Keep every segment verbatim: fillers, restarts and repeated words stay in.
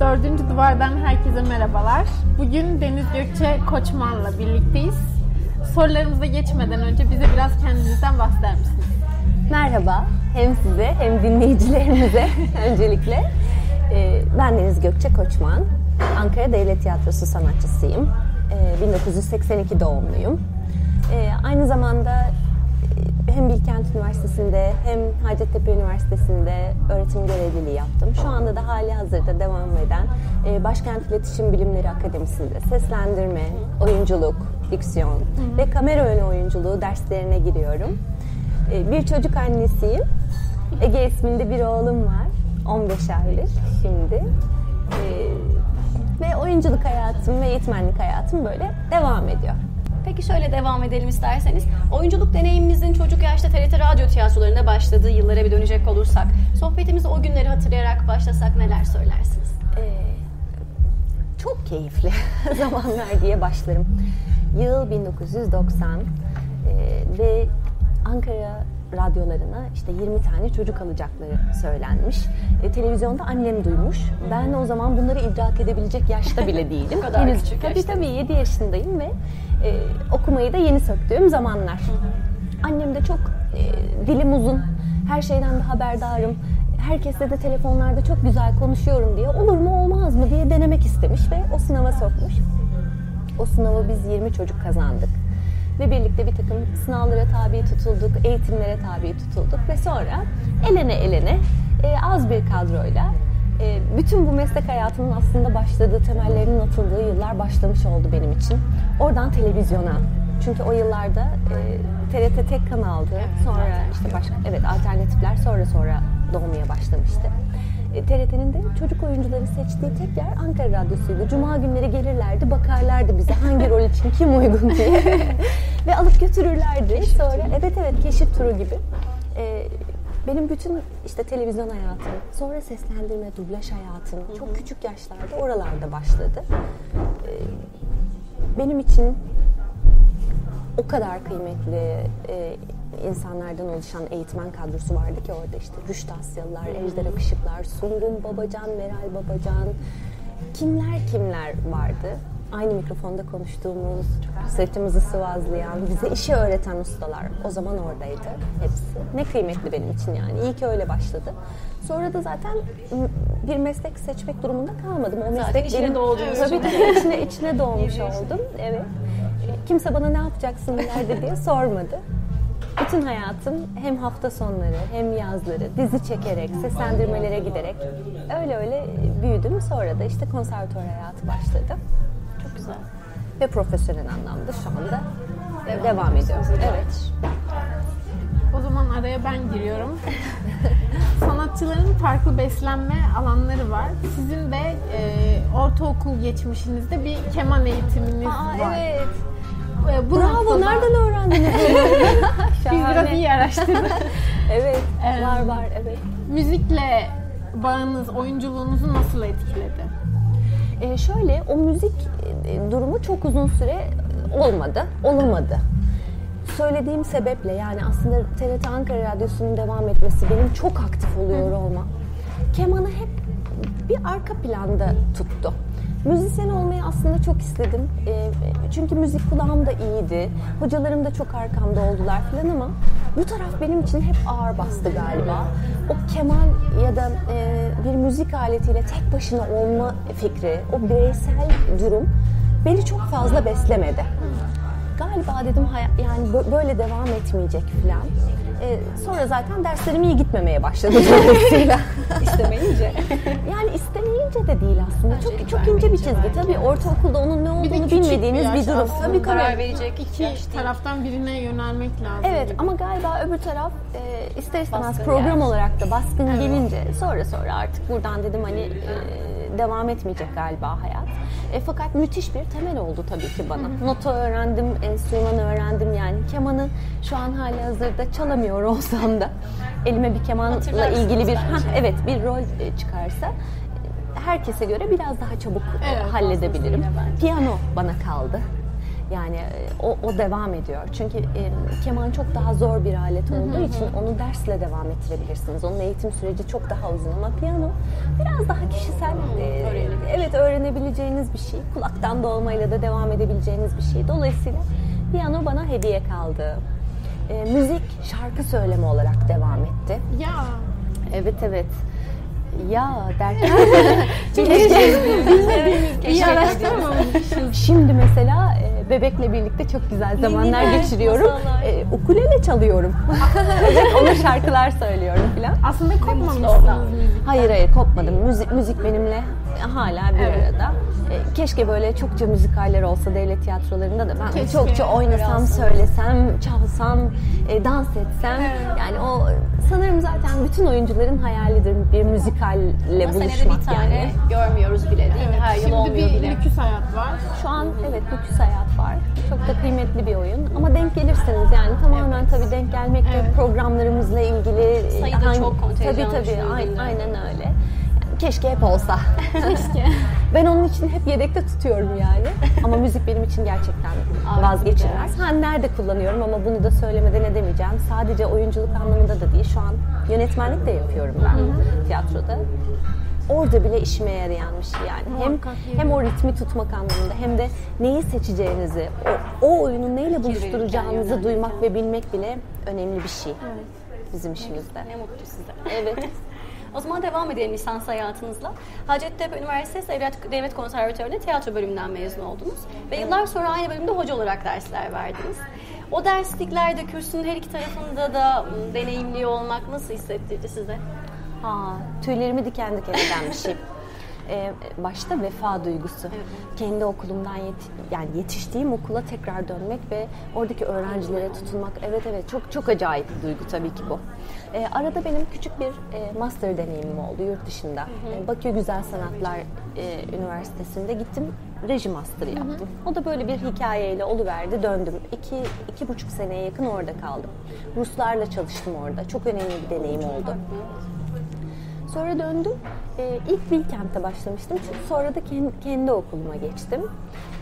Dördüncü Duvar'dan herkese merhabalar. Bugün Deniz Gökçe Koçman'la birlikteyiz. Sorularımıza geçmeden önce bize biraz kendinizden bahseder misiniz? Merhaba, hem size hem dinleyicilerimize öncelikle. Ben Deniz Gökçe Koçman, Ankara Devlet Tiyatrosu sanatçısıyım. bin dokuz yüz seksen iki doğumluyum. Aynı zamanda hem Bilkent Üniversitesi'nde hem Hacettepe Üniversitesi'nde öğretim görevliliği yaptım. Şu anda da hali hazırda devam eden Başkent İletişim Bilimleri Akademisi'nde seslendirme, oyunculuk, diksiyon ve kamera önü oyunculuğu derslerine giriyorum. Bir çocuk annesiyim. Ege isminde bir oğlum var. on beş aylık şimdi. Ve oyunculuk hayatım ve eğitmenlik hayatım böyle devam ediyor. Peki şöyle devam edelim isterseniz. Oyunculuk deneyimimizin çocuk yaşta T R T radyo tiyatrolarında başladığı yıllara bir dönecek olursak, sohbetimizi o günleri hatırlayarak başlasak neler söylersiniz? Ee, çok keyifli zamanlar diye başlarım. Yıl bin dokuz yüz doksan ee, ve Ankara radyolarına işte yirmi tane çocuk alacakları söylenmiş. E, televizyonda annem duymuş. Ben o zaman bunları idrak edebilecek yaşta bile değilim. O kadar henüz küçük yaşta. Tabii tabii yedi yaşındayım ve e, okumayı da yeni söktüğüm zamanlar. Annem de çok e, dilim uzun, her şeyden de haberdarım. Herkesle de telefonlarda çok güzel konuşuyorum diye olur mu olmaz mı diye denemek istemiş ve o sınava sokmuş. O sınavı biz yirmi çocuk kazandık. Ve birlikte bir takım sınavlara tabi tutulduk, eğitimlere tabi tutulduk ve sonra elene elene e, az bir kadroyla e, bütün bu meslek hayatının aslında başladığı, temellerinin atıldığı yıllar başlamış oldu benim için. Oradan televizyona, çünkü o yıllarda e, T R T tek kanaldı, sonra işte başka, evet alternatifler sonra sonra doğmaya başlamıştı. T R T'nin de çocuk oyuncuları seçtiği tek yer Ankara Radyosu'ydu. Cuma günleri gelirlerdi, bakarlardı bize hangi rol için kim uygun diye ve alıp götürürlerdi. Keşif sonra turu. evet evet keşif turu gibi. Ee, benim bütün işte televizyon hayatım, sonra seslendirme, dublaj hayatım Hı-hı. çok küçük yaşlarda oralarda başladı. Ee, benim için o kadar kıymetli e, insanlardan oluşan eğitmen kadrosu vardı ki orada işte Rüştü Asyalılar, Ejder Akışıklar, Sungun Babacan, Meral Babacan, kimler kimler vardı. Aynı mikrofonda konuştuğumuz, sırtımızı sıvazlayan, bize işi öğreten ustalar o zaman oradaydı hepsi. Ne kıymetli benim için yani. İyi ki öyle başladı. Sonra da zaten bir meslek seçmek durumunda kalmadım. O meslek içine doğduğumuz için. Tabii içine, içine doğmuş oldum. Evet. Kimse bana ne yapacaksın ileride diye sormadı. Bütün hayatım hem hafta sonları hem yazları dizi çekerek, seslendirmelere giderek öyle öyle büyüdüm. Sonra da işte konservatuvar hayatı başladı. Çok güzel. Ve profesyonel anlamda şu anda devam, devam ediyorum. Evet. O zaman araya ben giriyorum. Sanatçıların farklı beslenme alanları var. Sizin de e, ortaokul geçmişinizde bir keman eğitiminiz Aa, var. Evet. Bu Bravo, noktada... nereden öğrendiniz? Biz biraz iyi araştırdık. evet, ee, var var. Evet. Müzikle bağınız, oyunculuğunuzu nasıl etkiledi? Ee, şöyle, o müzik durumu çok uzun süre olmadı, olamadı. Söylediğim sebeple, yani aslında T R T Ankara Radyosu'nun devam etmesi, benim çok aktif oluyor olmam, kemanı hep bir arka planda tuttu. Müzisyen olmayı aslında çok istedim. E, çünkü müzik kulağım da iyiydi. Hocalarım da çok arkamda oldular falan ama bu taraf benim için hep ağır bastı galiba. O keman ya da e, bir müzik aletiyle tek başına olma fikri, o bireysel durum beni çok fazla beslemedi. Galiba dedim hay- yani böyle devam etmeyecek falan. Ee, sonra zaten derslerim iyi gitmemeye başladı dolayısıyla. İstemeyince. Yani istemeyince de değil aslında. Bence çok çok ince bir çizgi. Tabii ortaokulda onun ne olduğunu bilmediğiniz bir, bir durum. Tabii karar verecek iki taraftan birine yönelmek lazım. Evet gibi. Ama galiba öbür taraf e, ister istemez baskın program yani. olarak da baskın evet. gelince sonra sonra artık buradan dedim hani e, devam etmeyecek galiba hayat. E, fakat müthiş bir temel oldu tabii ki bana. Hı-hı. Nota öğrendim, enstrümanı öğrendim yani. Kemanı şu an hali hazırda çalamıyorum. Olsam da elime bir kemanla ilgili bir ha, evet bir rol çıkarsa herkese göre biraz daha çabuk evet, halledebilirim. Piyano bana kaldı. Yani o, o devam ediyor. Çünkü e, keman çok daha zor bir alet olduğu için onu dersle devam ettirebilirsiniz. Onun eğitim süreci çok daha uzun ama piyano biraz daha kişisel, e, evet öğrenebileceğiniz bir şey. Kulaktan dolmayla da devam edebileceğiniz bir şey. Dolayısıyla piyano bana hediye kaldı. E, müzik şarkı söyleme olarak devam etti. Ya. Evet evet. Ya derken şimdi mesela bebekle birlikte çok güzel zamanlar Yeniler, geçiriyorum. E, ukulele çalıyorum. Evet, ona şarkılar söylüyorum falan. Aslında kopmamışsınız müzikten. Hayır hayır kopmadım. Müzik, müzik benimle hala bir evet. arada. E, keşke böyle çokça müzikaller olsa devlet tiyatrolarında da ben keşke çokça oynasam, biraz. söylesem, çalsam, e, dans etsem. Evet. Yani o sanırım zaten bütün oyuncuların hayalidir bir müzikalle ama buluşmak. Bir tane yani. Görmüyoruz bile değil mi? Evet. Her yıl olmuyor bile. Şimdi bir lüküs hayat var. Şu an evet lüküs hayat var. Çok da kıymetli bir oyun ama denk gelirseniz yani tamamen evet. tabii denk gelmekle evet. programlarımızla ilgili. Sayı da hangi, çok kontenjanlı. Tabii tabii aynen, aynen öyle. Keşke hep olsa. Keşke. Ben onun için hep yedekte tutuyorum yani. Ama müzik benim için gerçekten vazgeçilmez. Ha nerede kullanıyorum ama bunu da söylemeden edemeyeceğim. Sadece oyunculuk anlamında da değil. Şu an yönetmenlik de yapıyorum ben tiyatroda. Orada bile işime yarayan bir şey yani. Hem hem o ritmi tutmak anlamında hem de neyi seçeceğinizi, o, o oyunu neyle buluşturacağınızı duymak ve bilmek bile önemli bir şey. Evet. Bizim işimizde. Ne mutlu size. Evet. O zaman devam edelim lisans hayatınızla. Hacettepe Üniversitesi Devlet, Devlet Konservatuvarı'nda tiyatro bölümünden mezun oldunuz. Ve yıllar sonra aynı bölümde hoca olarak dersler verdiniz. O dersliklerde kürsünün her iki tarafında da deneyimli olmak nasıl hissettirdi size? Aa, tüylerimi diken diken eden bir şey. Ee, başta vefa duygusu. Evet. Kendi okulumdan yeti- yani yetiştiğim okula tekrar dönmek ve oradaki öğrencilere tutunmak. Evet evet çok çok acayip bir duygu tabii ki bu. Ee, arada benim küçük bir e, master deneyimim oldu yurt dışında. Hı hı. Bakü Güzel Sanatlar e, Üniversitesi'nde gittim. Reji master'ı yaptım. Hı hı. O da böyle bir hikayeyle oluverdi. Döndüm. İki, iki buçuk seneye yakın orada kaldım. Ruslarla çalıştım orada. Çok önemli bir deneyim çok oldu. Tatlı. Sonra döndüm. Ee, ilk Bilkent'te başlamıştım. Çünkü sonra da kendi, kendi okuluma geçtim.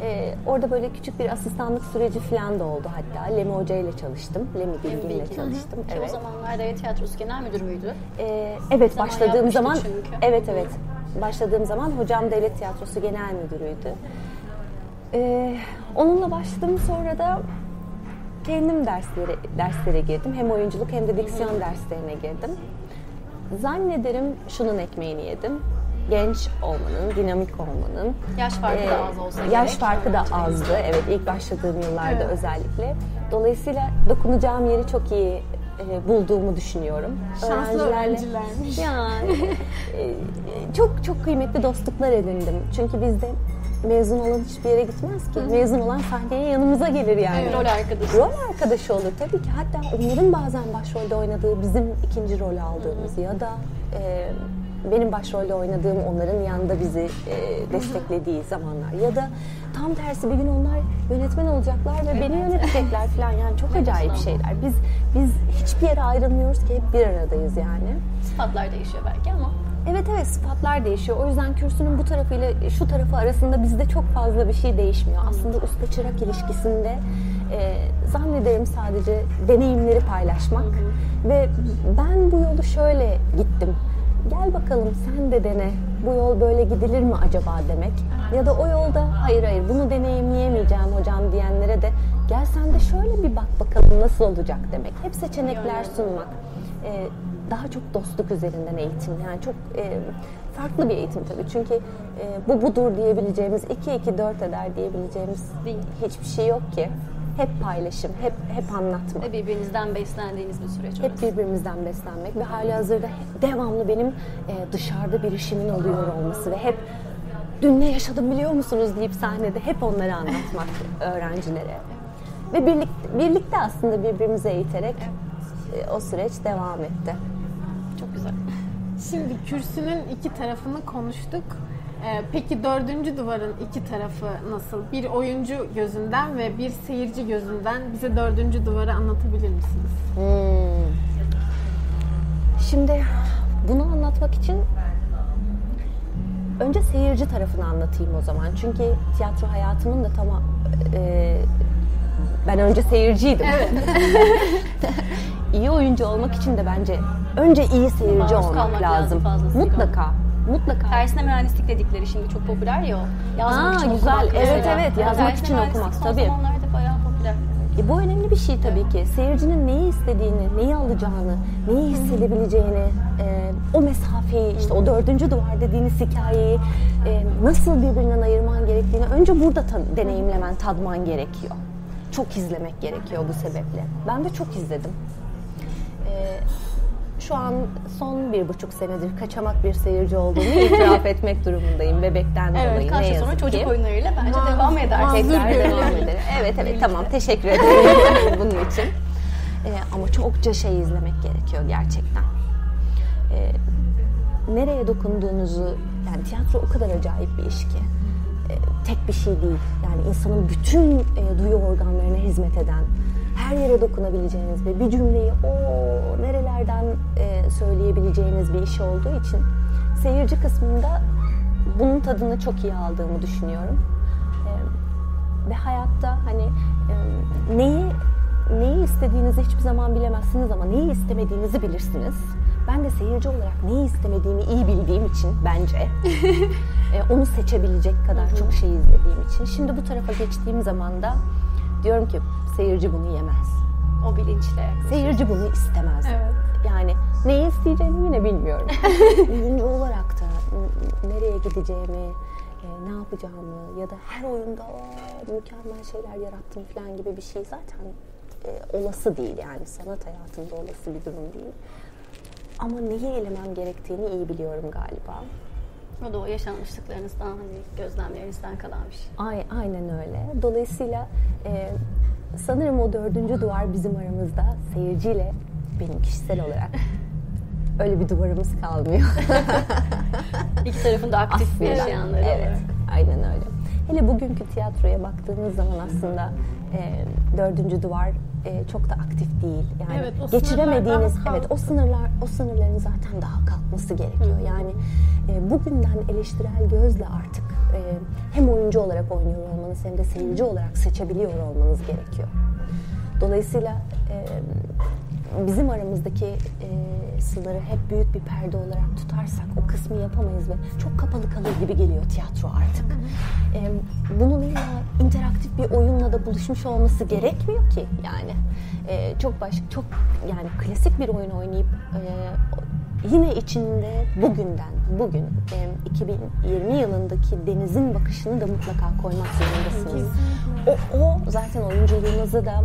Ee, orada böyle küçük bir asistanlık süreci falan da oldu hatta. Lemi Hoca ile çalıştım. Lemi Bilgin ile çalıştım. Ki evet. O zamanlar Devlet Tiyatrosu Genel Müdür müydü? Ee, evet o başladığım zaman. zaman evet evet. Başladığım zaman hocam Devlet Tiyatrosu Genel Müdürüydü. Ee, onunla başladım sonra da kendim derslere, derslere girdim. Hem oyunculuk hem de diksiyon hı hı. derslerine girdim. Zannederim şunun ekmeğini yedim. Genç olmanın, dinamik olmanın. Yaş farkı e, da az olsa yaş gerek. Yaş farkı da azdı. Evet ilk başladığım yıllarda evet. özellikle. Dolayısıyla dokunacağım yeri çok iyi e, bulduğumu düşünüyorum. Şanslı öğrencilermiş. Yani, e, çok çok kıymetli dostluklar edindim. Çünkü bizde mezun olan hiçbir yere gitmez ki. Hı. Mezun olan sahneye yanımıza gelir yani. Evet. Rol arkadaşı. Rol arkadaşı olur tabii ki. Hatta onların bazen başrolde oynadığı bizim ikinci rol aldığımız hı. ya da e, benim başrolde oynadığım onların yanında bizi e, desteklediği hı. zamanlar ya da tam tersi bir gün onlar yönetmen olacaklar ve evet. beni yönetecekler falan yani çok acayip şeyler. Biz biz hiçbir yere ayrılmıyoruz ki hep bir aradayız yani. Sıfatlar değişiyor belki ama. Evet evet sıfatlar değişiyor. O yüzden kürsünün bu tarafıyla şu tarafı arasında bizde çok fazla bir şey değişmiyor. Aslında usta çırak ilişkisinde e, zannederim sadece deneyimleri paylaşmak. Hı hı. Ve ben bu yolu şöyle gittim. Gel bakalım sen de dene. Bu yol böyle gidilir mi acaba demek. Ya da o yolda hayır hayır bunu deneyimleyemeyeceğim hocam diyenlere de gel sen de şöyle bir bak bakalım nasıl olacak demek. Hep seçenekler sunmak. E, Daha çok dostluk üzerinden eğitim yani çok e, farklı bir eğitim tabii çünkü e, bu budur diyebileceğimiz iki iki dört eder diyebileceğimiz değil. Hiçbir şey yok ki hep paylaşım hep hep anlatma. Ve birbirinizden beslendiğiniz bir süreç. Hep orası. Birbirimizden beslenmek ve halihazırda devamlı benim e, dışarıda bir işimin oluyor olması ve hep dün ne yaşadım biliyor musunuz deyip sahnede hep onları anlatmak öğrencilere ve birlikte birlikte aslında birbirimize eğiterek evet. e, o süreç devam etti. Şimdi kürsünün iki tarafını konuştuk. Ee, peki dördüncü duvarın iki tarafı nasıl? Bir oyuncu gözünden ve bir seyirci gözünden bize dördüncü duvarı anlatabilir misiniz? Hmm. Şimdi bunu anlatmak için önce seyirci tarafını anlatayım o zaman. Çünkü tiyatro hayatımın da tam e, Ben önce seyirciydim. Evet. İyi oyuncu olmak için de bence önce iyi seyirci Maruz olmak lazım. lazım mutlaka. Yok. Mutlaka. Tersine mühendislik dedikleri şimdi çok popüler ya. Yazmak Aa, için güzel. okumak. Evet mesela. evet yazmak yani için okumak tabii. Onlar da bayağı popüler. E, bu önemli bir şey tabii evet. ki. Seyircinin neyi istediğini, neyi alacağını, neyi hissedebileceğini, e, o mesafeyi, işte o dördüncü duvar dediğiniz hikayeyi e, nasıl birbirinden ayırman gerektiğini önce burada ta- deneyimlemen, tadman gerekiyor. Çok izlemek gerekiyor bu sebeple. Ben de çok izledim. Ee, şu an son bir buçuk senedir kaçamak bir seyirci olduğumu itiraf etmek durumundayım. Bebekten evet, dolayı ne yazık ki. Evet, sonra çocuk oyunlarıyla bence ma- devam eder. Ma- tekrar devam ederim. Evet, evet, tamam. Teşekkür ederim bunun için. Ee, ama çokça şey izlemek gerekiyor gerçekten. Ee, nereye dokunduğunuzu, yani tiyatro o kadar acayip bir iş ki. Tek bir şey değil. Yani insanın bütün e, duyu organlarına hizmet eden, her yere dokunabileceğiniz ve bir cümleyi o nerelerden e, söyleyebileceğiniz bir iş olduğu için seyirci kısmında bunun tadını çok iyi aldığımı düşünüyorum. E, ve hayatta hani e, neyi neyi istediğinizi hiçbir zaman bilemezsiniz ama neyi istemediğinizi bilirsiniz. Ben de seyirci olarak neyi istemediğimi iyi bildiğim için bence e, onu seçebilecek kadar Hı-hı. çok şey izlediğim için. Şimdi bu tarafa geçtiğim zaman da diyorum ki seyirci bunu yemez. O bilinçle. Seyirci bunu istemez. Evet. Yani neyi isteyeceğimi yine bilmiyorum. Oyuncu olarak da nereye gideceğimi, e, ne yapacağımı ya da her oyunda o mükemmel şeyler yarattım falan gibi bir şey zaten e, olası değil. Yani sanat hayatında olası bir durum değil. Ama neyi elemem gerektiğini iyi biliyorum galiba. O da o yaşanmışlıklarınızdan, hani gözlemlerinizden kalan bir şey. Ay, aynen öyle. Dolayısıyla e, sanırım o dördüncü duvar bizim aramızda seyirciyle benim kişisel olarak öyle bir duvarımız kalmıyor. İki tarafın da aktif bir yaşayanları olarak. Evet, aynen öyle. Hele bugünkü tiyatroya baktığınız zaman aslında e, dördüncü duvar e, çok da aktif değil. Yani evet, o geçiremediğiniz evet o sınırlar o sınırların zaten daha kalkması gerekiyor. Hı. Yani e, bugünden eleştirel gözle artık e, hem oyuncu olarak oynuyor olmanız hem de seyirci olarak seçebiliyor olmanız gerekiyor. Dolayısıyla e, bizim aramızdaki e, sınırı hep büyük bir perde olarak tutarsak o kısmı yapamayız ve çok kapalı kalır gibi geliyor tiyatro artık. Hı. Bunun illa interaktif bir oyunla da buluşmuş olması gerekmiyor ki yani e, çok başka çok yani klasik bir oyun oynayıp e, yine içinde bugünden bugün e, iki bin yirmi yılındaki Deniz'in bakışını da mutlaka koymak zorundasınız. O, o zaten oyunculuğunuzu da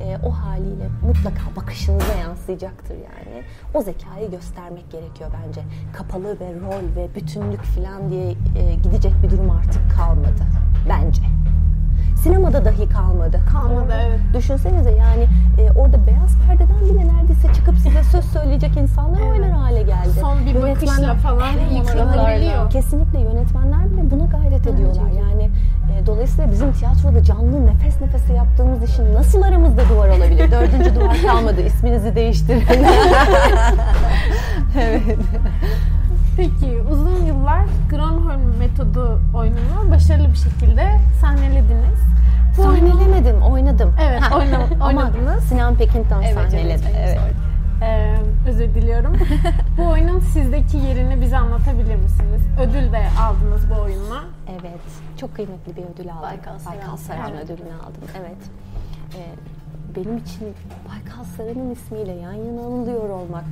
e, o haliyle mutlaka bakışınıza yansıyacaktır yani. O zekayı göstermek gerekiyor bence. Kapalı ve rol ve bütünlük falan diye e, gidecek bir durum artık kalmadı bence. Sinemada dahi kalmadı. Kalmadı evet. Düşünsenize yani e, orada beyaz perdeden bile neredeyse çıkıp size söz söyleyecek insanlar evet. oynar hale geldi. Son bir bakışla falan yıkılabiliyor. Kesinlikle yönetmenler bile buna gayret evet. ediyorlar. Yani e, dolayısıyla bizim tiyatroda canlı nefes nefese yaptığımız işin nasıl aramızda duvar olabilir? Dördüncü duvar kalmadı. İsminizi değiştirin. Evet. Peki uzun yıllar Grönholm Metodu oyununu başarılı bir şekilde sahnelediniz. Bu Sahnelemedim, oyunu... oynadım. Evet, oynam- oynadınız. Sinan Pekinton evet, sahneledi. Evet. Ee, özür diliyorum. Bu oyunun sizdeki yerini bize anlatabilir misiniz? Ödül de aldınız bu oyunla. Evet, çok kıymetli bir ödül aldım. Bay Kalser'ın Kalser evet. ödülünü aldım. Evet. Ee, benim için Bay Kalser'ın ismiyle yan yana anılıyor olmak...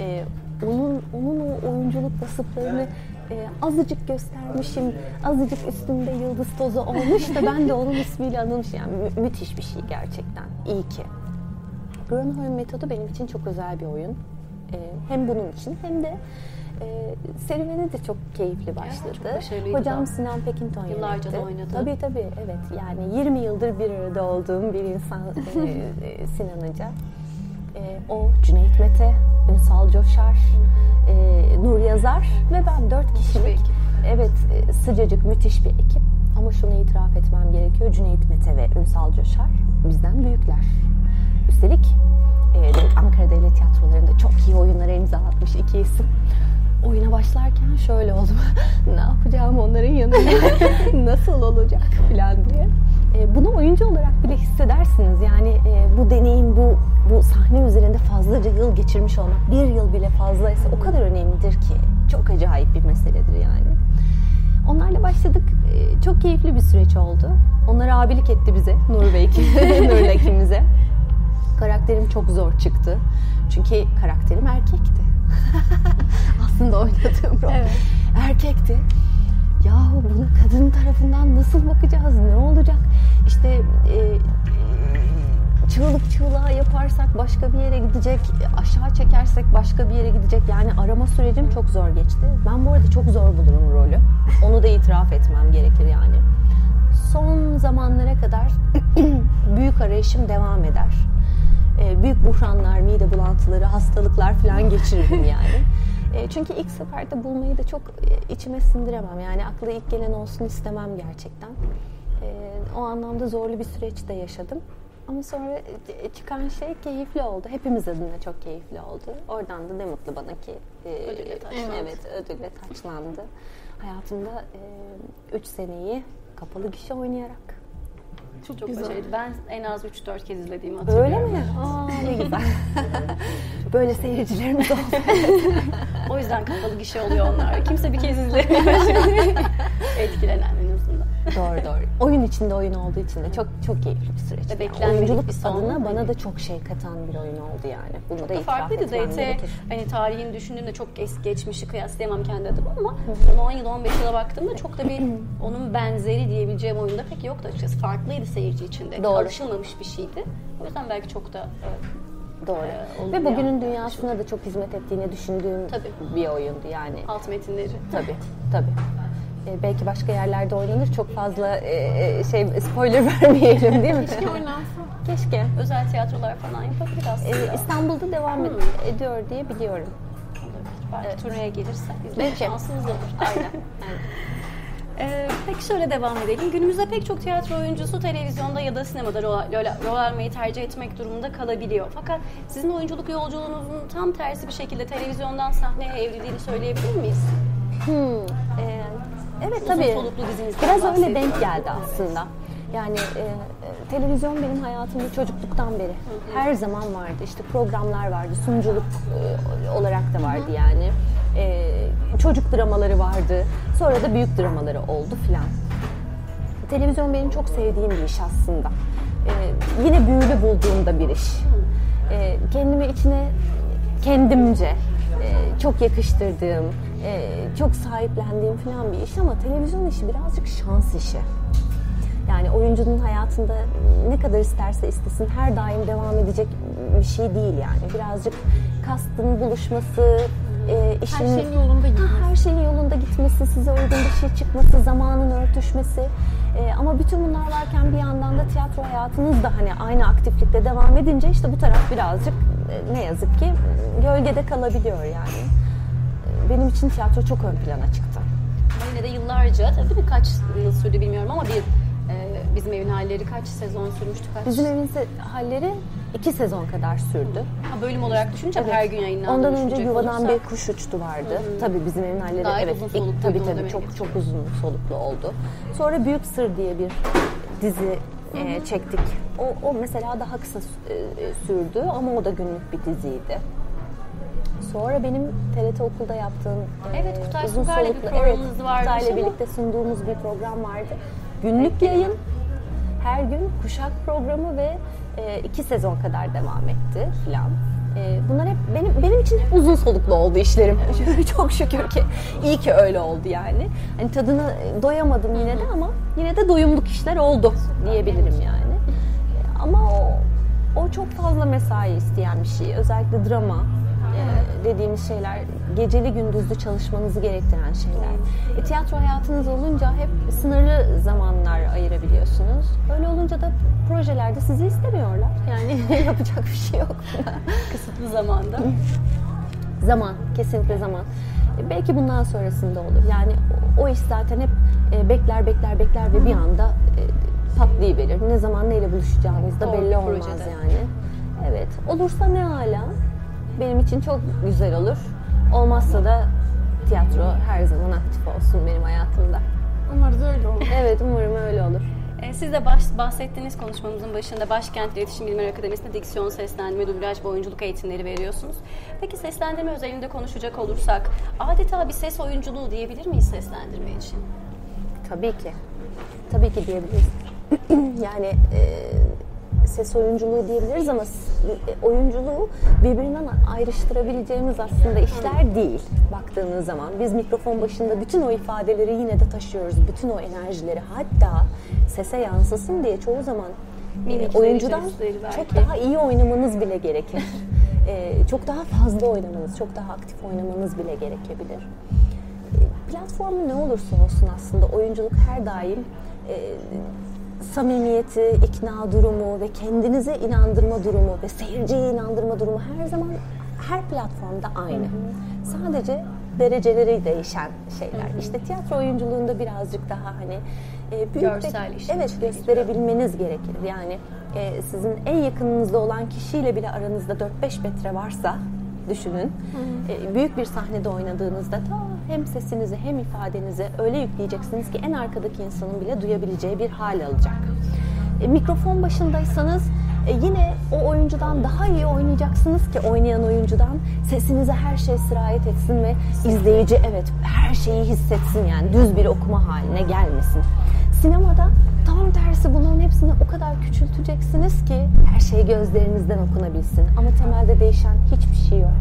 Ee, Onun, onun o oyunculuk vasıflarını e, azıcık göstermişim, azıcık üstümde yıldız tozu olmuş da ben de onun ismiyle anılmış. Yani mü- müthiş bir şey gerçekten. İyi ki. Grönholm Metodu benim için çok özel bir oyun. E, hem bunun için hem de e, serüveni de çok keyifli başladı. Çok Hocam da. Sinan Pekinton yönetti. Yıllarca da oynadı. Tabii tabii evet. Yani yirmi yıldır bir arada olduğum bir insan e, Sinan Hoca. E, o Cüneyt Mete, Ünsal Coşar, e, Nur Yazar ve ben dört kişilik evet e, sıcacık müthiş bir ekip. Ama şunu itiraf etmem gerekiyor, Cüneyt Mete ve Ünsal Coşar bizden büyükler. Üstelik e, Ankara Devlet Tiyatroları'nda çok iyi oyunlara imza atmış iki isim. Oyuna başlarken şöyle oldum, ne yapacağım onların yanında, nasıl olacak falan diye. e, bunu oyuncu olarak bile hissedersiniz. Yani e, bu deneyim, bu bu sahne üzerinde fazlaca yıl geçirmiş olmak, bir yıl bile fazlaysa o kadar önemlidir ki. Çok acayip bir meseledir yani. Onlarla başladık. E, çok keyifli bir süreç oldu. Onlar abilik etti bize, Nur Bey, Nur'la ikimize. Karakterim çok zor çıktı. Çünkü karakterim erkekti. Aslında oynadığım rol evet. erkekti. Yahu bunu kadın tarafından nasıl bakacağız, ne olacak? İşte e, e, çığlık çığlığa yaparsak başka bir yere gidecek, aşağı çekersek başka bir yere gidecek. Yani arama sürecim çok zor geçti. Ben bu arada çok zor bulurum rolü. Onu da itiraf etmem gerekir yani. Son zamanlara kadar büyük arayışım devam eder. E, büyük buhranlar, mide bulantıları, hastalıklar falan geçiririm yani. E, çünkü ilk seferde bulmayı da çok e, içime sindiremem. Yani akla ilk gelen olsun istemem gerçekten. E, o anlamda zorlu bir süreç de yaşadım. Ama sonra e, çıkan şey keyifli oldu. Hepimiz adına çok keyifli oldu. Oradan da ne mutlu bana ki e, ödülle taçlandı. Evet, ödülle taçlandı. Hayatımda üç e, seneyi kapalı gişe oynayarak. Çok, çok güzel. Başarılı. Ben en az üç dört kez izlediğimi hatırlıyorum. Öyle mi? Aa, ne güzel. Böyle seyircilerimiz oldu. O yüzden kapalı gişe oluyor onlar. Kimse bir kez izlemiyor. Etkilenen en azından. Doğru doğru. Oyun içinde oyun olduğu için de çok çok keyifli bir süreç. Ve yani. Oyunculuk bir adına bana da çok şey katan bir oyun oldu yani. Bunu çok da, da farklıydı. D T hani tarihini düşündüğümde çok eski geçmişi kıyaslayamam kendi adıma ama on yıl on beş yıla baktığımda çok da bir onun benzeri diyebileceğim oyunda pek yoktu açıkçası. Farklıydı seyirci içinde. Doğru. Alışılmamış bir şeydi. O yüzden belki çok da doğru. Ee, ve bugünün dünyasına da çok hizmet ettiğini düşündüğüm tabii. bir oyundu yani. Alt metinleri. Tabii tabii. Ee, belki başka yerlerde oynanır. Çok fazla e, şey spoiler vermeyelim değil mi? Keşke oynansa. Keşke. Özel tiyatrolar falan yapabilir aslında. Ee, İstanbul'da devam hmm. ed- ediyor diye biliyorum. Belki evet. turneye gelirse izleme şansınız olur. Aynen. Aynen. Ee, peki şöyle devam edelim. Günümüzde pek çok tiyatro oyuncusu televizyonda ya da sinemada rol almayı tercih etmek durumunda kalabiliyor. Fakat sizin oyunculuk yolculuğunuzun tam tersi bir şekilde televizyondan sahneye evrildiğini söyleyebilir miyiz? Hmm. Ee, evet tabii. Biraz bahsedelim. Öyle denk geldi aslında. Yani e, televizyon benim hayatımda çocukluktan beri. Hı-hı. Her zaman vardı. İşte programlar vardı. Sunuculuk e, olarak da vardı Hı-hı. yani. E, çocuk dramaları vardı. Sonra da büyük dramaları oldu filan. Televizyon benim çok sevdiğim bir iş aslında. E, yine büyülü bulduğumda bir iş. E, kendimi içine kendimce e, çok yakıştırdığım, e, çok sahiplendiğim filan bir iş ama televizyon işi birazcık şans işi. Yani oyuncunun hayatında ne kadar isterse istesin her daim devam edecek bir şey değil yani. Birazcık kastın buluşması, e, işin... Her şeyin yolunda gitmesi. Her şeyin yolunda gitmesi, size uygun bir şey çıkması, zamanın örtüşmesi. E, ama bütün bunlar varken bir yandan da tiyatro hayatınız da hani aynı aktiflikte devam edince işte bu taraf birazcık e, ne yazık ki gölgede kalabiliyor yani. E, benim için tiyatro çok ön plana çıktı. Yine de yıllarca, tabii birkaç yıl sürdü bilmiyorum ama bir... Bizim evin halleri kaç sezon sürmüştü? Kaç? Bizim evin se- halleri iki sezon kadar sürdü. Ha, bölüm olarak düşünce evet. her gün yayınlandı. Ondan önce Yuvadan olursa... Bir Kuş Uçtu vardı. Hmm. Tabii bizim evin halleri daha evet. İlk, tabii tabii çok getirdim. Çok uzun soluklu oldu. Sonra Büyük Sır diye bir dizi e, çektik. O, o mesela daha kısa sürdü ama o da günlük bir diziydi. Sonra benim T R T okulda yaptığım evet, e, uzun soluklu evet, Kutay'la birlikte sunduğumuz bir program vardı. Günlük evet. yayın. Her gün kuşak programı ve e, iki sezon kadar devam etti filan. E, bunlar hep benim benim için hep uzun soluklu oldu işlerim. Çok şükür ki iyi ki öyle oldu yani. Hani tadına doyamadım yine de ama yine de doyumluk işler oldu diyebilirim yani. E, ama o, o çok fazla mesai isteyen bir şey. Özellikle drama e, dediğimiz şeyler geceli gündüzlü çalışmanızı gerektiren şeyler. E, tiyatro hayatınız olunca hep sınırlı zamanlar ayırabiliyorsunuz. Öyle olunca da projelerde sizi istemiyorlar. Yani yapacak bir şey yok. Kısıtlı zamanda. Zaman, kesinlikle zaman. E, belki bundan sonrasında olur. Yani o, o iş zaten hep e, bekler bekler bekler ve bir anda e, patlayıverir. Ne zaman neyle buluşacağınız da belli olmaz projede. Yani. Evet. Olursa ne ala. Benim için çok güzel olur. Olmazsa da tiyatro her zaman aktif olsun benim hayatımda. Umarız öyle olur. Evet, umarım öyle olur. Siz de bahsettiğiniz konuşmamızın başında Başkent İletişim Bilimleri Akademisi'nde diksiyon, seslendirme, dublaj ve oyunculuk eğitimleri veriyorsunuz. Peki seslendirme özelinde konuşacak olursak adeta bir ses oyunculuğu diyebilir miyiz seslendirme için? Tabii ki. Tabii ki diyebiliriz. Yani e, ses oyunculuğu diyebiliriz ama oyunculuğu birbirinden ayrıştırabileceğimiz aslında işler değil baktığınız zaman. Biz mikrofon başında bütün o ifadeleri yine de taşıyoruz. Bütün o enerjileri hatta sese yansısın diye çoğu zaman e, oyuncudan çok daha iyi oynamanız bile gerekir. e, çok daha fazla oynamanız, çok daha aktif oynamanız bile gerekebilir. Platformu ne olursa olsun aslında oyunculuk her daim e, samimiyeti, ikna durumu ve kendinize inandırma durumu ve seyirciye inandırma durumu her zaman her platformda aynı. Hı hı. Sadece dereceleri değişen şeyler. Hı hı. İşte tiyatro oyunculuğunda birazcık daha hani e, büyük görsel de, evet gösterebilmeniz gerekir. Yani e, sizin en yakınınızda olan kişiyle bile aranızda dört beş metre varsa düşünün. E, büyük bir sahnede oynadığınızda da hem sesinizi hem ifadenizi öyle yükleyeceksiniz ki en arkadaki insanın bile duyabileceği bir hal alacak. E, mikrofon başındaysanız e, yine o oyuncudan daha iyi oynayacaksınız ki oynayan oyuncudan sesinize her şey sirayet etsin ve izleyici evet her şeyi hissetsin, yani düz bir okuma haline gelmesin. Sinemada tam tersi, bunların hepsini o kadar küçülteceksiniz ki her şey gözlerinizden okunabilsin. Ama temelde değişen hiçbir şey yok.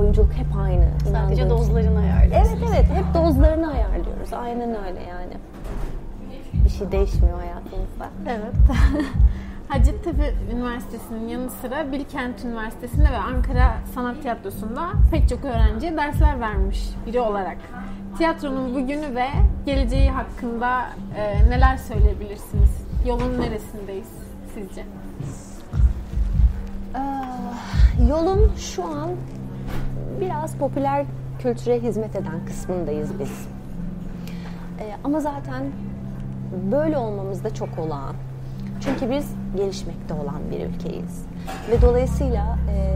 Oyunculuk hep aynı. Sadece inandığım dozlarını ayarlıyoruz. Evet evet, hep dozlarını ayarlıyoruz. Aynen öyle yani. Bir şey değişmiyor hayatımızda. Evet. Hacettepe Üniversitesi'nin yanı sıra Bilkent Üniversitesi'nde ve Ankara Sanat Tiyatrosu'nda pek çok öğrenciye dersler vermiş biri olarak. Tiyatronun bugünü ve geleceği hakkında e, neler söyleyebilirsiniz? Yolun neresindeyiz sizce? Ee, yolun şu an biraz popüler kültüre hizmet eden kısmındayız biz. Ee, ama zaten böyle olmamız da çok olağan. Çünkü biz gelişmekte olan bir ülkeyiz. Ve dolayısıyla e,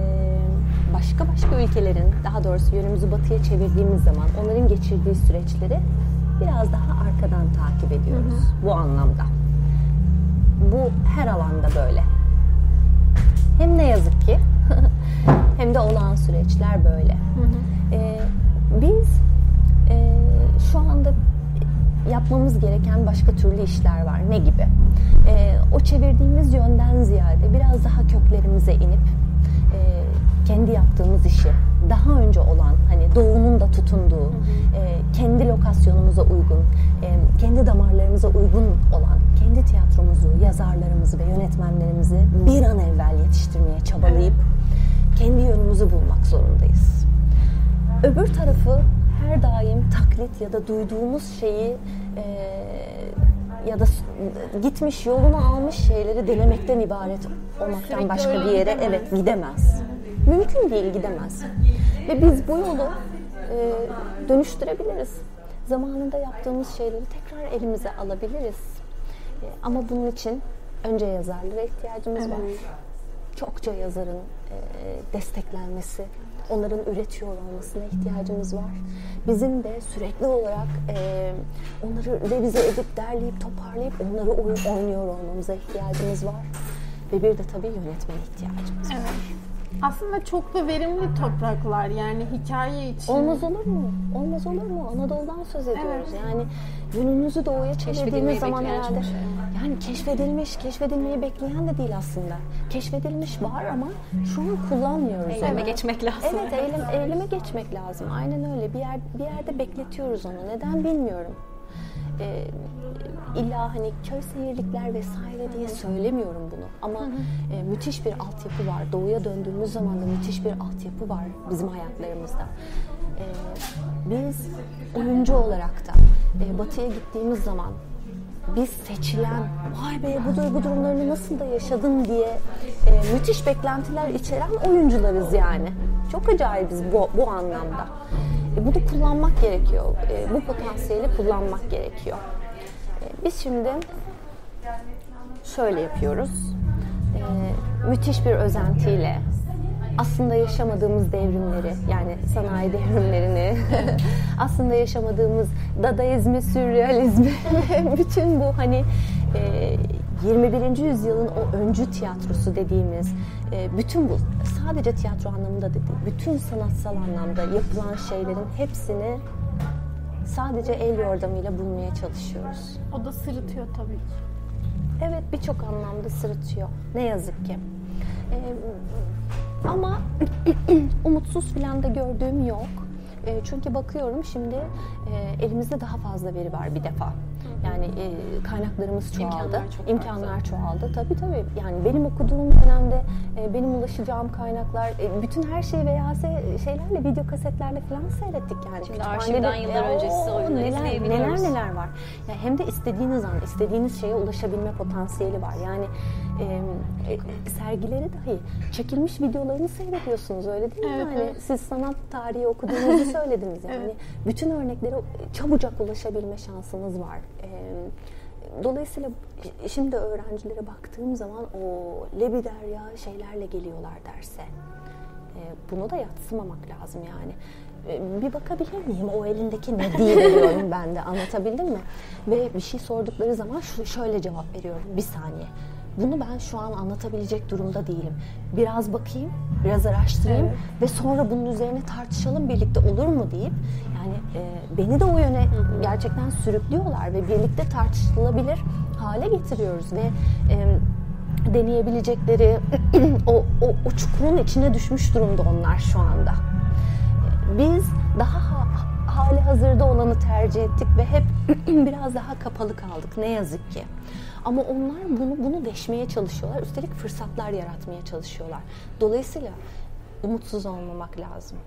başka başka ülkelerin, daha doğrusu yönümüzü batıya çevirdiğimiz zaman onların geçirdiği süreçleri biraz daha arkadan takip ediyoruz. Hı hı. Bu anlamda. Bu her alanda böyle. Hem ne yazık ki hem de olağan süreçler böyle. Hı hı. Ee, biz e, şu anda yapmamız gereken başka türlü işler var. Ne gibi? Ee, o çevirdiğimiz yönden ziyade biraz daha köklerimize inip e, kendi yaptığımız işi, daha önce olan, hani doğunun da tutunduğu, hı hı. E, kendi lokasyonumuza uygun, e, kendi damarlarımıza uygun olan kendi tiyatromuzu, yazarlarımızı ve yönetmenlerimizi bir an evvel yetiştirmeye çabalayıp kendi yönümüzü bulmak zorundayız. Öbür tarafı her daim taklit ya da duyduğumuz şeyi e, ya da gitmiş yolunu almış şeyleri denemekten ibaret olmaktan başka bir yere evet gidemez. Mümkün değil, gidemez. Ve biz bu yolu e, dönüştürebiliriz. Zamanında yaptığımız şeyleri tekrar elimize alabiliriz. E, ama bunun için önce yazarlara ihtiyacımız evet. var. Çokça yazarın e, desteklenmesi, onların üretiyor olmasına ihtiyacımız var. Bizim de sürekli olarak e, onları revize edip, derleyip, toparlayıp onları oy- oynuyor olmamıza ihtiyacımız var. Ve bir de tabii yönetmene ihtiyacımız evet. var. Aslında çok da verimli topraklar, yani hikaye için. Olmaz olur mu? Olmaz olur mu? Anadolu'dan söz ediyoruz. Evet. Yani yönümüzü doğuya çevirdiğimiz zaman herhalde. Şey. Yani keşfedilmiş, keşfedilmeyi bekleyen de değil aslında. Keşfedilmiş var ama şu an kullanmıyoruz. Eyleme geçmek lazım. Evet, eylem, eyleme geçmek lazım. Aynen öyle. Bir, yer, bir yerde bekletiyoruz onu. Neden bilmiyorum. Ee, İlla hani köy seyirlikler vesaire diye söylemiyorum bunu. Ama e, müthiş bir altyapı var. Doğuya döndüğümüz zaman da müthiş bir altyapı var bizim hayatlarımızda. E, biz oyuncu olarak da e, batıya gittiğimiz zaman biz seçilen, vay be bu duygu durumlarını nasıl da yaşadın diye e, müthiş beklentiler içeren oyuncularız yani. Çok acayibiz bu, bu anlamda. E, bunu kullanmak gerekiyor. E, bu potansiyeli kullanmak gerekiyor. Biz şimdi şöyle yapıyoruz, ee, müthiş bir özentiyle aslında yaşamadığımız devrimleri, yani sanayi devrimlerini, aslında yaşamadığımız dadaizmi, sürrealizmi, bütün bu hani yirmi birinci yüzyılın o öncü tiyatrosu dediğimiz, bütün bu sadece tiyatro anlamında değil, bütün sanatsal anlamda yapılan şeylerin hepsini sadece el yordamıyla bulmaya çalışıyoruz. O da sırıtıyor tabii ki. Evet, birçok anlamda sırıtıyor. Ne yazık ki. Ee, ama umutsuz falan da gördüğüm yok. E, çünkü bakıyorum şimdi e, elimizde daha fazla veri var bir defa. Yani e, kaynaklarımız çoğaldı, imkanlar, imkanlar çoğaldı. Tabii tabii. Yani benim okuduğum dönemde e, benim ulaşacağım kaynaklar, e, bütün her şeyi veya şeylerle, video kasetlerle falan seyrettik yani. Şimdi arşivden yıllar e, öncesi oyunları izleyebiliyoruz. Neler neler var. Yani hem de istediğiniz an, istediğiniz şeye ulaşabilme potansiyeli var. Yani e, e, sergileri dahi çekilmiş videolarını seyrediyorsunuz, öyle değil mi? Evet, yani evet. Siz sanat tarihi okuduğunuzu söylediniz yani. Evet. Bütün örneklere çabucak ulaşabilme şansınız var. Dolayısıyla şimdi öğrencilere baktığım zaman o Lebi Derya şeylerle geliyorlar derse, bunu da yadsımamak lazım yani. Bir bakabilir miyim o elindeki ne diyebiliyorum ben de, anlatabildim mi? Ve bir şey sordukları zaman şu, şöyle cevap veriyorum: bir saniye, bunu ben şu an anlatabilecek durumda değilim. Biraz bakayım, biraz araştırayım, evet, ve sonra bunun üzerine tartışalım birlikte, olur mu deyip, yani e, beni de o yöne gerçekten sürüklüyorlar ve birlikte tartışılabilir hale getiriyoruz ve e, deneyebilecekleri o, o, o çukurun içine düşmüş durumda onlar şu anda. Biz daha ha, hali hazırda olanı tercih ettik ve hep biraz daha kapalı kaldık ne yazık ki. Ama onlar bunu bunu deşmeye çalışıyorlar. Üstelik fırsatlar yaratmaya çalışıyorlar. Dolayısıyla umutsuz olmamak lazım.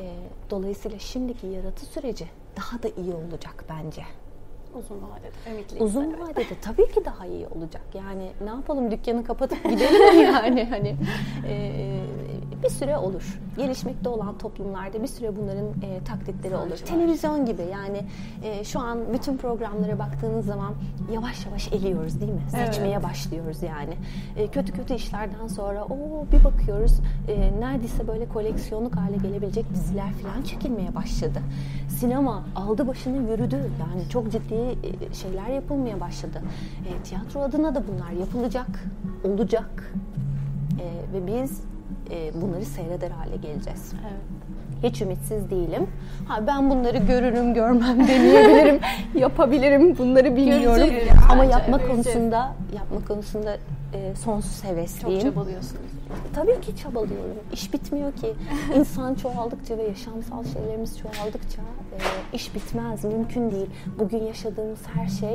E, dolayısıyla şimdiki yaratı süreci daha da iyi olacak bence. Uzun vadede ümitliyiz. Uzun vadede tabii ki daha iyi olacak. Yani ne yapalım, dükkanı kapatıp gidelim yani hani. E, bir süre olur. Gelişmekte olan toplumlarda bir süre bunların e, taklitleri olur. Televizyon gibi yani e, şu an bütün programlara baktığınız zaman yavaş yavaş eliyoruz değil mi? Seçmeye evet. başlıyoruz yani. E, kötü kötü işlerden sonra o bir bakıyoruz e, neredeyse böyle koleksiyonluk hale gelebilecek diziler falan çekilmeye başladı. Sinema aldı başını yürüdü. Yani çok ciddi e, şeyler yapılmaya başladı. E, tiyatro adına da bunlar yapılacak, olacak. E, ve biz bunları seyreder hale geleceğiz. Evet. Hiç ümitsiz değilim. Ha, ben bunları görürüm, görmem, deneyebilirim, yapabilirim. Bunları bilmiyorum. Göreceğiz. Ama bence yapma göreceğiz. konusunda, yapma konusunda e, sonsuz hevesliyim. Çok çabalıyorsunuz. Tabii ki çabalıyorum. İş bitmiyor ki. İnsan çoğaldıkça ve yaşamsal şeylerimiz çoğaldıkça e, iş bitmez, mümkün değil. Bugün yaşadığımız her şey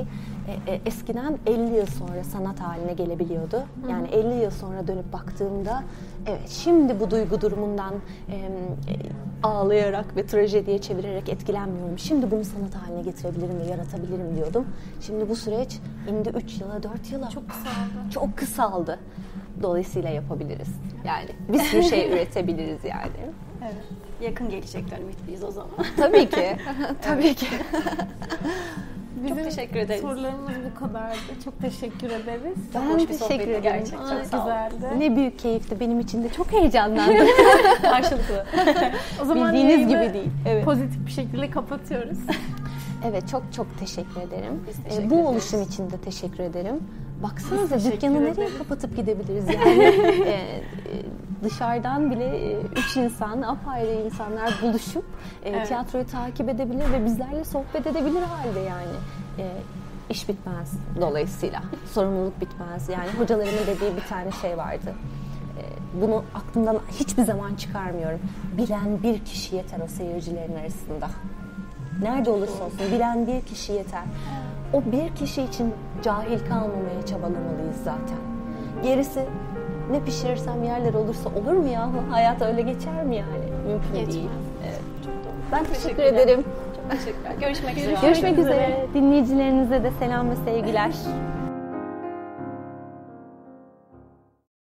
e, e, eskiden elli yıl sonra sanat haline gelebiliyordu. Hı. Yani elli yıl sonra dönüp baktığımda, evet, şimdi bu duygu durumundan e, e, ağlayarak ve trajediye çevirerek etkilenmiyorum. Şimdi bunu sanat haline getirebilirim ve yaratabilirim diyordum. Şimdi bu süreç indi üç yıla, dört yıla. Çok kısaldı. Çok kısaldı. Dolayısıyla yapabiliriz. Yani bir sürü şey üretebiliriz yani. Evet. Yakın gelecekler ümitliyiz o zaman. Tabii ki. Tabii ki. Bizim çok teşekkür ederiz. Sorularımız bu kadardı. Çok teşekkür ederiz. Ben çok teşekkür ederim. Gerçekten çok güzeldi. Ne büyük keyifti. Benim için de çok heyecanlandım. Karşılıklı. O zaman bildiğiniz gibi değil. Evet. Pozitif bir şekilde kapatıyoruz. Evet, çok çok teşekkür ederim. Teşekkür ee, bu ederiz. Oluşum için de teşekkür ederim. Baksanıza, dükkanı nereye ederim. kapatıp gidebiliriz yani. ee, dışarıdan bile üç insan, apayrı insanlar buluşup evet. tiyatroyu takip edebilir ve bizlerle sohbet edebilir halde yani. Ee, iş bitmez dolayısıyla. Sorumluluk bitmez. Yani hocalarımın dediği bir tane şey vardı. Ee, bunu aklımdan hiçbir zaman çıkarmıyorum. Bilen bir kişi yeter o seyircilerin arasında. Nerede olursa olsun bilen bir kişi yeter. O bir kişi için cahil kalmamaya çabalamalıyız zaten. Gerisi ne pişirirsem yerler olursa olur mu ya? Hayat öyle geçer mi yani? Mümkün Geçmez. değil. Evet. Ben teşekkür ederim. Çok teşekkürler. Görüşmek üzere. Görüşmek üzere. Dinleyicilerinize de selam ve sevgiler.